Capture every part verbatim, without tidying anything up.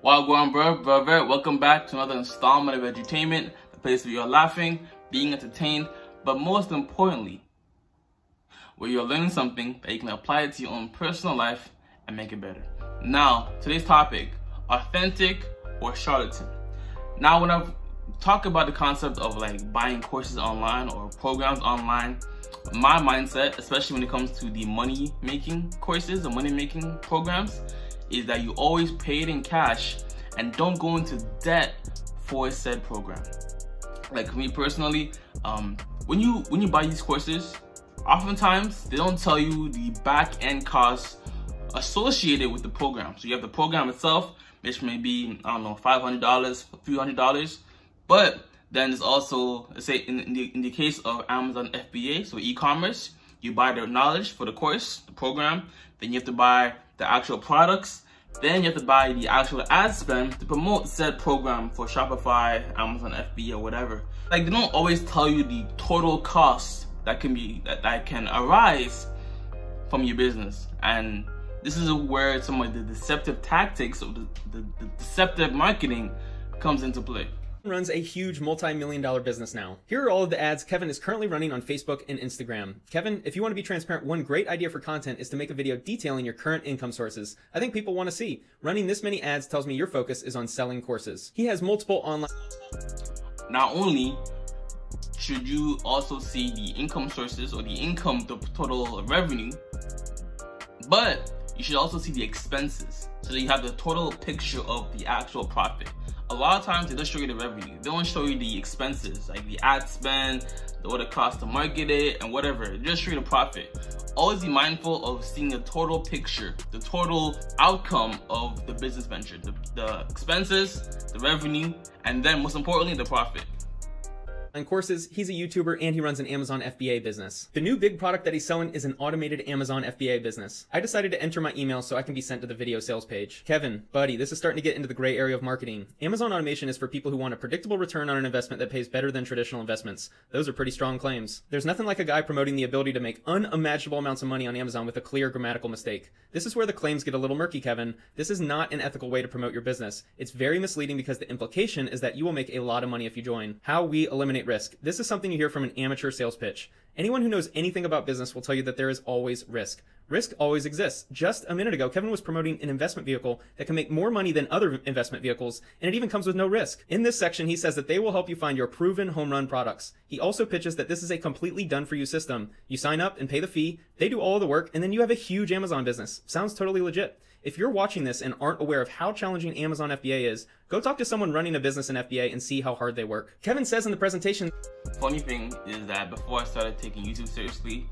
What's going on, bro, brother? Welcome back to another installment of Edutainment, the place where you're laughing, being entertained, but most importantly, where you're learning something that you can apply it to your own personal life and make it better. Now, today's topic, authentic or charlatan. Now, when I've talked about the concept of like buying courses online or programs online, my mindset, especially when it comes to the money-making courses and money-making programs, is that you always pay it in cash and don't go into debt for said program. Like me personally, um, when you when you buy these courses, oftentimes they don't tell you the back-end costs associated with the program. So you have the program itself, which may be, I don't know, five hundred dollars, three hundred dollars, but then there's also, say in the, in the case of Amazon F B A, so e-commerce, you buy the knowledge for the course, the program, then you have to buy the actual products, then you have to buy the actual ad spend to promote said program for Shopify, Amazon F B A, or whatever. Like, they don't always tell you the total cost that can be that, that can arise from your business. And this is where some of the deceptive tactics of the, the, the deceptive marketing comes into play. Runs a huge multi-million dollar business now. Here are all of the ads Kevin is currently running on Facebook and Instagram. Kevin, if you want to be transparent, one great idea for content is to make a video detailing your current income sources. I think people want to see. Running this many ads tells me your focus is on selling courses. He has multiple online. Not only should you also see the income sources or the income, the total revenue, but you should also see the expenses so that you have the total picture of the actual profit. A lot of times they just show you the revenue. They don't show you the expenses, like the ad spend, what it costs to market it, and whatever. They just show you the profit. Always be mindful of seeing the total picture, the total outcome of the business venture, the, the expenses, the revenue, and then most importantly, the profit. On courses, he's a YouTuber and he runs an Amazon F B A business. The new big product that he's selling is an automated Amazon F B A business. I decided to enter my email so I can be sent to the video sales page. Kevin, buddy, this is starting to get into the gray area of marketing. Amazon automation is for people who want a predictable return on an investment that pays better than traditional investments. Those are pretty strong claims. There's nothing like a guy promoting the ability to make unimaginable amounts of money on Amazon with a clear grammatical mistake. This is where the claims get a little murky, Kevin. This is not an ethical way to promote your business. It's very misleading because the implication is that you will make a lot of money if you join. How we eliminate risk. This is something you hear from an amateur sales pitch. Anyone who knows anything about business will tell you that there is always risk. Risk always exists. Just a minute ago, Kevin was promoting an investment vehicle that can make more money than other investment vehicles, and it even comes with no risk. In this section, he says that they will help you find your proven home run products. He also pitches that this is a completely done-for-you system. You sign up and pay the fee, they do all the work, and then you have a huge Amazon business. Sounds totally legit. If you're watching this and aren't aware of how challenging Amazon F B A is, go talk to someone running a business in F B A and see how hard they work. Kevin says in the presentation, funny thing is that before I started taking YouTube seriously,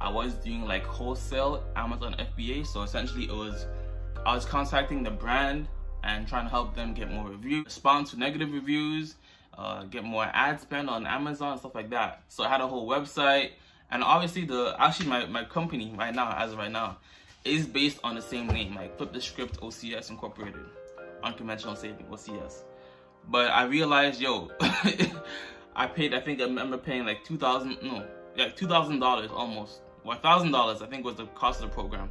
I was doing like wholesale Amazon F B A. So essentially it was, I was contacting the brand and trying to help them get more reviews, respond to negative reviews, uh, get more ad spend on Amazon, stuff like that. So I had a whole website, and obviously the, actually my, my company right now, as of right now, is based on the same name, like Flip the Script O C S Incorporated, Unconventional Saving O C S. But I realized, yo, I paid, I think I remember paying like two thousand, no, like two thousand dollars almost, or one thousand dollars I think was the cost of the program,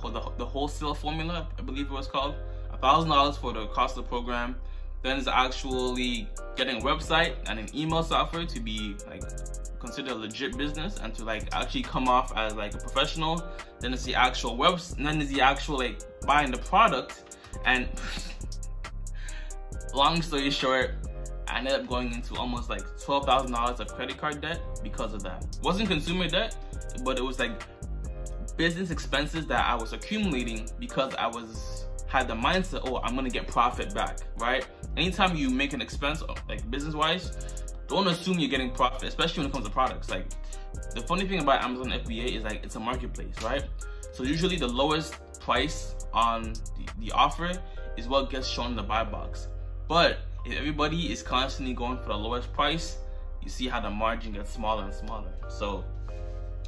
for the, the wholesale formula, I believe it was called, one thousand dollars for the cost of the program. Then it's actually getting a website and an email software to be like considered a legit business and to like actually come off as like a professional. Then it's the actual website, and then it's the actual like buying the product. And long story short, I ended up going into almost like twelve thousand dollars of credit card debt because of that. It wasn't consumer debt, but it was like business expenses that I was accumulating because I was had the mindset, oh, I'm gonna get profit back, right? Anytime you make an expense, like business-wise, don't assume you're getting profit, especially when it comes to products. Like, the funny thing about Amazon F B A is like, it's a marketplace, right? So usually the lowest price on the, the offer is what gets shown in the buy box. But if everybody is constantly going for the lowest price, you see how the margin gets smaller and smaller. So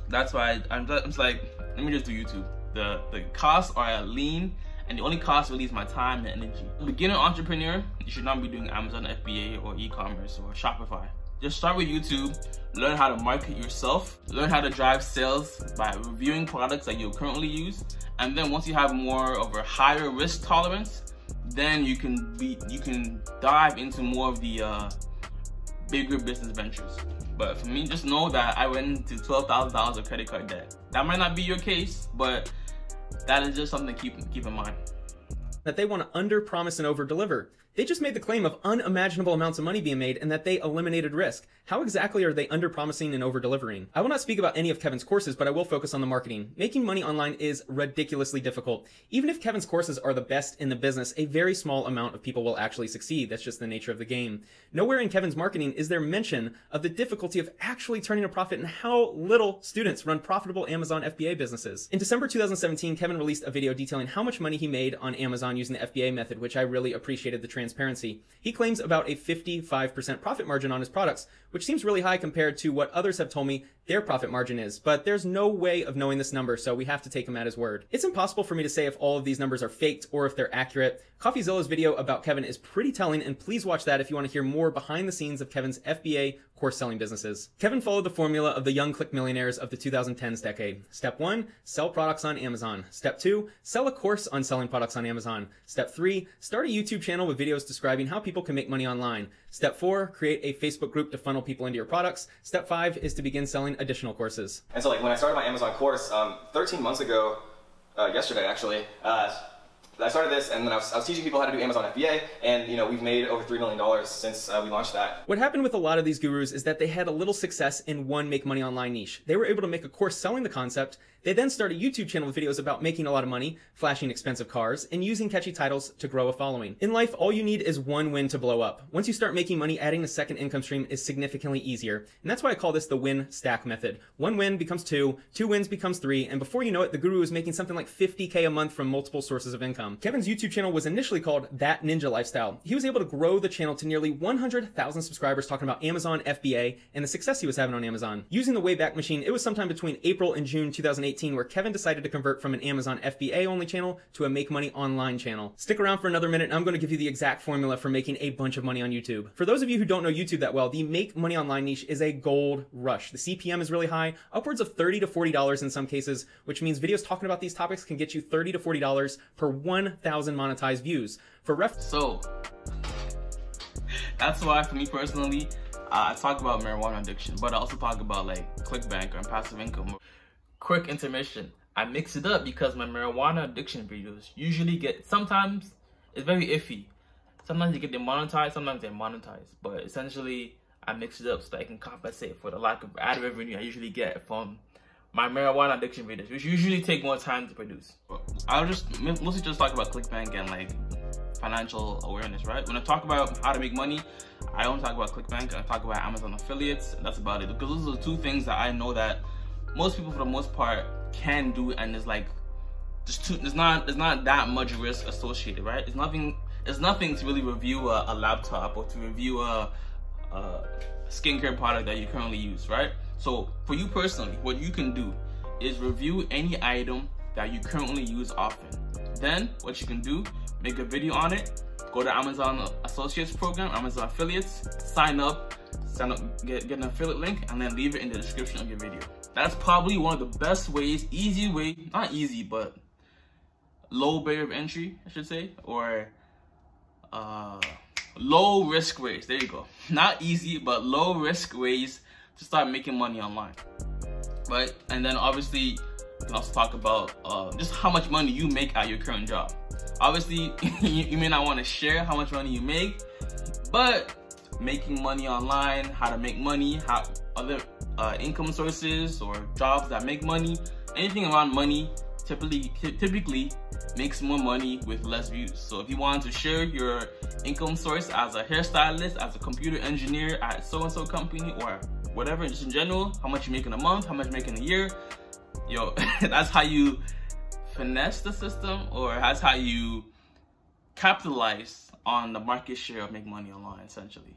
that's why I, I'm, I'm just like, let me just do YouTube. The, the costs are lean, and the only cost really is my time and energy. Beginner entrepreneur, you should not be doing Amazon F B A or e-commerce or Shopify. Just start with YouTube, learn how to market yourself, learn how to drive sales by reviewing products that you currently use, and then once you have more of a higher risk tolerance, then you can be you can dive into more of the uh, bigger business ventures. But for me, just know that I went into twelve thousand dollars of credit card debt. That might not be your case, but that is just something to keep, keep in mind. That they want to under promise and over deliver. They just made the claim of unimaginable amounts of money being made and that they eliminated risk. How exactly are they under promising and over delivering? I will not speak about any of Kevin's courses, but I will focus on the marketing. Making money online is ridiculously difficult. Even if Kevin's courses are the best in the business, a very small amount of people will actually succeed. That's just the nature of the game. Nowhere in Kevin's marketing is there mention of the difficulty of actually turning a profit and how little students run profitable Amazon F B A businesses. In December two thousand seventeen, Kevin released a video detailing how much money he made on Amazon using the F B A method, which I really appreciated the transparency. transparency. He claims about a fifty-five percent profit margin on his products, which seems really high compared to what others have told me their profit margin is, but there's no way of knowing this number, so we have to take him at his word. It's impossible for me to say if all of these numbers are faked or if they're accurate. Coffeezilla's video about Kevin is pretty telling, and please watch that if you want to hear more behind the scenes of Kevin's F B A course selling businesses. Kevin followed the formula of the young click millionaires of the two thousand tens decade. Step one, sell products on Amazon. Step two, sell a course on selling products on Amazon. Step three, start a YouTube channel with videos describing how people can make money online. Step four, create a Facebook group to funnel people into your products. Step five is to begin selling additional courses. And so like when I started my Amazon course um, thirteen months ago, uh, yesterday actually, uh, I started this and then I was, I was teaching people how to do Amazon F B A, and you know, we've made over three million dollars since uh, we launched that. What happened with a lot of these gurus is that they had a little success in one make money online niche. They were able to make a course selling the concept. They then start a YouTube channel with videos about making a lot of money, flashing expensive cars, and using catchy titles to grow a following. In life, all you need is one win to blow up. Once you start making money, adding a second income stream is significantly easier. And that's why I call this the win stack method. One win becomes two, two wins becomes three, and before you know it, the guru is making something like fifty K a month from multiple sources of income. Kevin's YouTube channel was initially called That Ninja Lifestyle. He was able to grow the channel to nearly one hundred thousand subscribers talking about Amazon F B A and the success he was having on Amazon. Using the Wayback Machine, it was sometime between April and June two thousand eighteen where Kevin decided to convert from an Amazon F B A only channel to a make money online channel. Stick around for another minute and I'm going to give you the exact formula for making a bunch of money on YouTube. For those of you who don't know YouTube that well, the make money online niche is a gold rush. The C P M is really high, upwards of thirty to forty dollars in some cases, which means videos talking about these topics can get you thirty to forty dollars per one thousand monetized views. For ref- So, that's why for me personally, uh, I talk about marijuana addiction, but I also talk about like ClickBank or passive income. Quick intermission. I mix it up because my marijuana addiction videos usually get, sometimes it's very iffy. Sometimes they get demonetized, sometimes they're monetized. But essentially, I mix it up so that I can compensate for the lack of ad revenue I usually get from my marijuana addiction videos, which usually take more time to produce. I'll just mostly just talk about ClickBank and like financial awareness, right? When I talk about how to make money, I don't talk about ClickBank. I talk about Amazon affiliates, and that's about it. Because those are the two things that I know that most people, for the most part, can do, and there's like, there's, too, there's not, there's not that much risk associated, right? It's nothing, it's nothing to really review a, a laptop or to review a, a skincare product that you currently use, right? So for you personally, what you can do is review any item that you currently use often. Then what you can do, make a video on it, go to Amazon Associates program, Amazon affiliates, sign up, sign up, get, get an affiliate link, and then leave it in the description of your video. That's probably one of the best ways, easy way, not easy, but low barrier of entry, I should say, or uh, low risk ways, there you go. Not easy, but low risk ways to start making money online, right? And then obviously, you can also talk about uh, just how much money you make at your current job. Obviously, you, you may not want to share how much money you make, but making money online, how to make money, how other uh, income sources or jobs that make money, anything around money typically typically makes more money with less views. So if you want to share your income source as a hairstylist, as a computer engineer at so-and-so company or whatever, just in general, how much you make in a month, how much you make in a year, yo, that's how you finesse the system, or that's how you capitalize on the market share of make money online, essentially.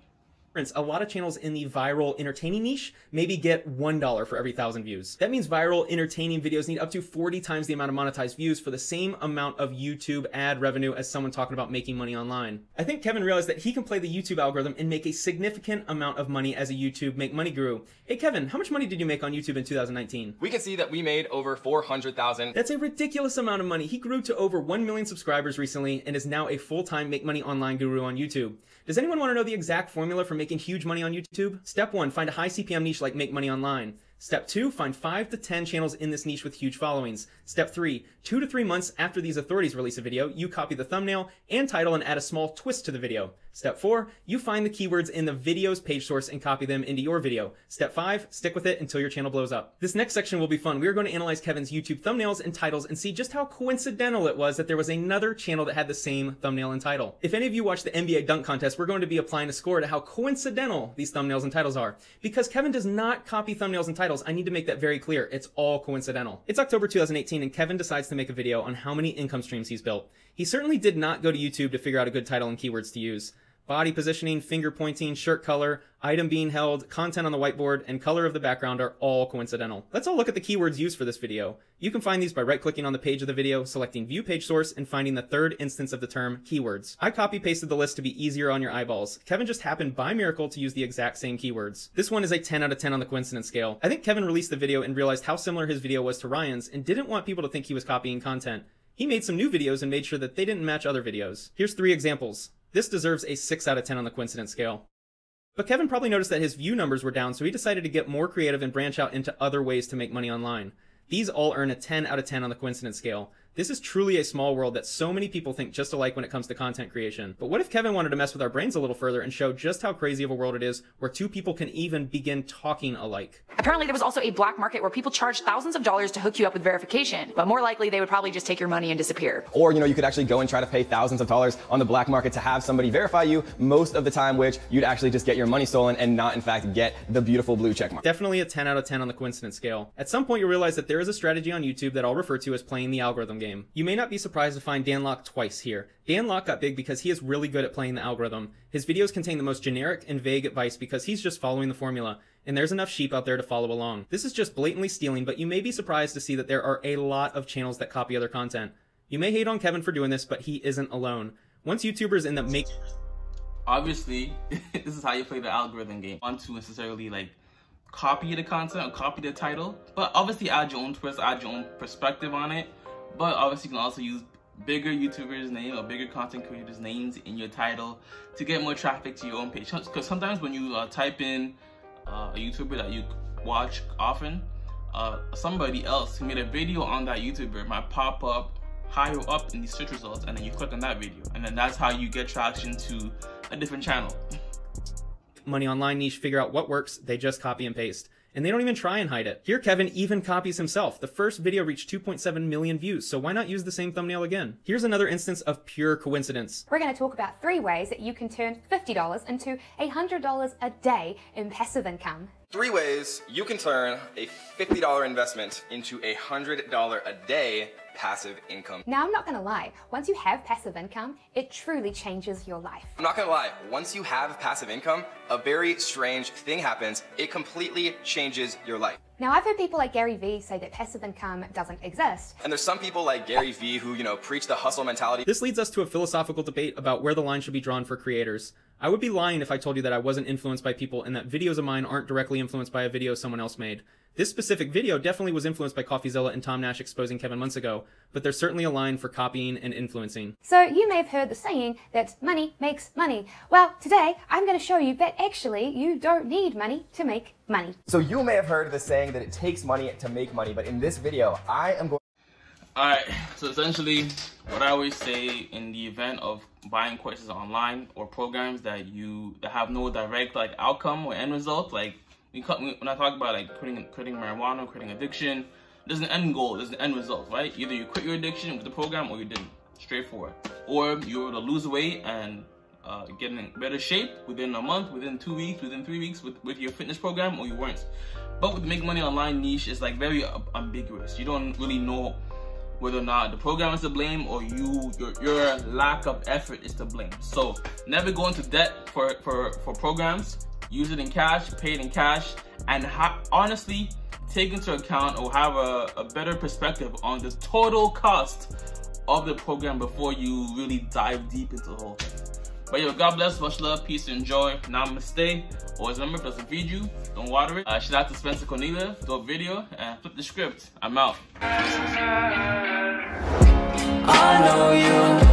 difference. A lot of channels in the viral entertaining niche maybe get one dollar for every thousand views. That means viral entertaining videos need up to forty times the amount of monetized views for the same amount of YouTube ad revenue as someone talking about making money online. I think Kevin realized that he can play the YouTube algorithm and make a significant amount of money as a YouTube Make Money Guru. Hey Kevin, how much money did you make on YouTube in two thousand nineteen? We can see that we made over four hundred thousand. That's a ridiculous amount of money. He grew to over one million subscribers recently and is now a full-time Make Money Online guru on YouTube. Does anyone want to know the exact formula for making huge money on YouTube? Step one, find a high C P M niche like Make Money Online. Step two, find five to ten channels in this niche with huge followings. Step three, two to three months after these authorities release a video, you copy the thumbnail and title and add a small twist to the video. Step four, you find the keywords in the video's page source and copy them into your video. Step five, stick with it until your channel blows up. This next section will be fun. We are going to analyze Kevin's YouTube thumbnails and titles and see just how coincidental it was that there was another channel that had the same thumbnail and title. If any of you watch the N B A dunk contest, we're going to be applying a score to how coincidental these thumbnails and titles are. Because Kevin does not copy thumbnails and titles, I need to make that very clear. It's all coincidental. It's October two thousand eighteen and Kevin decides to make a video on how many income streams he's built. He certainly did not go to YouTube to figure out a good title and keywords to use. Body positioning, finger pointing, shirt color, item being held, content on the whiteboard, and color of the background are all coincidental. Let's all look at the keywords used for this video. You can find these by right-clicking on the page of the video, selecting View Page Source, and finding the third instance of the term keywords. I copy-pasted the list to be easier on your eyeballs. Kevin just happened by miracle to use the exact same keywords. This one is a ten out of ten on the coincidence scale. I think Kevin released the video and realized how similar his video was to Ryan's and didn't want people to think he was copying content. He made some new videos and made sure that they didn't match other videos. Here's three examples. This deserves a six out of ten on the coincidence scale. But Kevin probably noticed that his view numbers were down, so he decided to get more creative and branch out into other ways to make money online. These all earn a ten out of ten on the coincidence scale. This is truly a small world that so many people think just alike when it comes to content creation. But what if Kevin wanted to mess with our brains a little further and show just how crazy of a world it is where two people can even begin talking alike? Apparently there was also a black market where people charged thousands of dollars to hook you up with verification, but more likely they would probably just take your money and disappear. Or, you know, you could actually go and try to pay thousands of dollars on the black market to have somebody verify you, most of the time which you'd actually just get your money stolen and not in fact get the beautiful blue check mark. Definitely a ten out of ten on the coincidence scale. At some point you'll realize that there is a strategy on YouTube that I'll refer to as playing the algorithm game. You may not be surprised to find Dan Lok twice here. Dan Lok got big because he is really good at playing the algorithm. His videos contain the most generic and vague advice because he's just following the formula, and there's enough sheep out there to follow along. This is just blatantly stealing, but you may be surprised to see that there are a lot of channels that copy other content. You may hate on Kevin for doing this, but he isn't alone. Once YouTubers end up making... Obviously, this is how you play the algorithm game. I don't want to necessarily, like, copy the content or copy the title, but obviously add your own twist, add your own perspective on it. But obviously you can also use bigger YouTubers' name or bigger content creators' names in your title to get more traffic to your own page. Because sometimes when you uh, type in uh, a YouTuber that you watch often, uh, somebody else who made a video on that YouTuber might pop up higher up in the search results, and then you click on that video. And then that's how you get traction to a different channel. Money online niche, figure out what works, they just copy and paste. And they don't even try and hide it. Here Kevin even copies himself. The first video reached two point seven million views, so why not use the same thumbnail again? Here's another instance of pure coincidence. We're going to talk about three ways that you can turn fifty dollars into one hundred dollars a day in passive income. Three ways you can turn a fifty dollar investment into a one hundred dollars a day passive income. Now, I'm not gonna lie, once you have passive income, it truly changes your life. I'm not gonna lie, once you have passive income, a very strange thing happens. It completely changes your life. Now, I've heard people like Gary Vee say that passive income doesn't exist. And there's some people like Gary Vee who, you know, preach the hustle mentality. This leads us to a philosophical debate about where the line should be drawn for creators. I would be lying if I told you that I wasn't influenced by people and that videos of mine aren't directly influenced by a video someone else made. This specific video definitely was influenced by Coffeezilla and Tom Nash exposing Kevin months ago, but there's certainly a line for copying and influencing. So you may have heard the saying that money makes money. Well, today I'm going to show you that actually you don't need money to make money. So you may have heard the saying that it takes money to make money, but in this video I am going... Alright, so essentially what I always say in the event of buying courses online or programs that you that have no direct like outcome or end result, like we, when I talk about like quitting, quitting marijuana, quitting addiction, there's an end goal, there's an end result, right? Either you quit your addiction with the program or you didn't, straightforward. Or you were to lose weight and uh, get in better shape within a month, within two weeks, within three weeks with, with your fitness program, or you weren't. But with the Make Money Online niche, it's like very ambiguous. You don't really know whether or not the program is to blame or you your, your lack of effort is to blame. So never go into debt for, for, for programs. use it in cash, pay it in cash, and ha honestly take into account or have a, a better perspective on the total cost of the program before you really dive deep into the whole thing. But yo, God bless, much love, peace, and joy. Namaste. Always remember, if it doesn't feed you, don't water it. Uh, shout out to Spencer Cornelia, dope video, and Flip the Script. I'm out. I know you.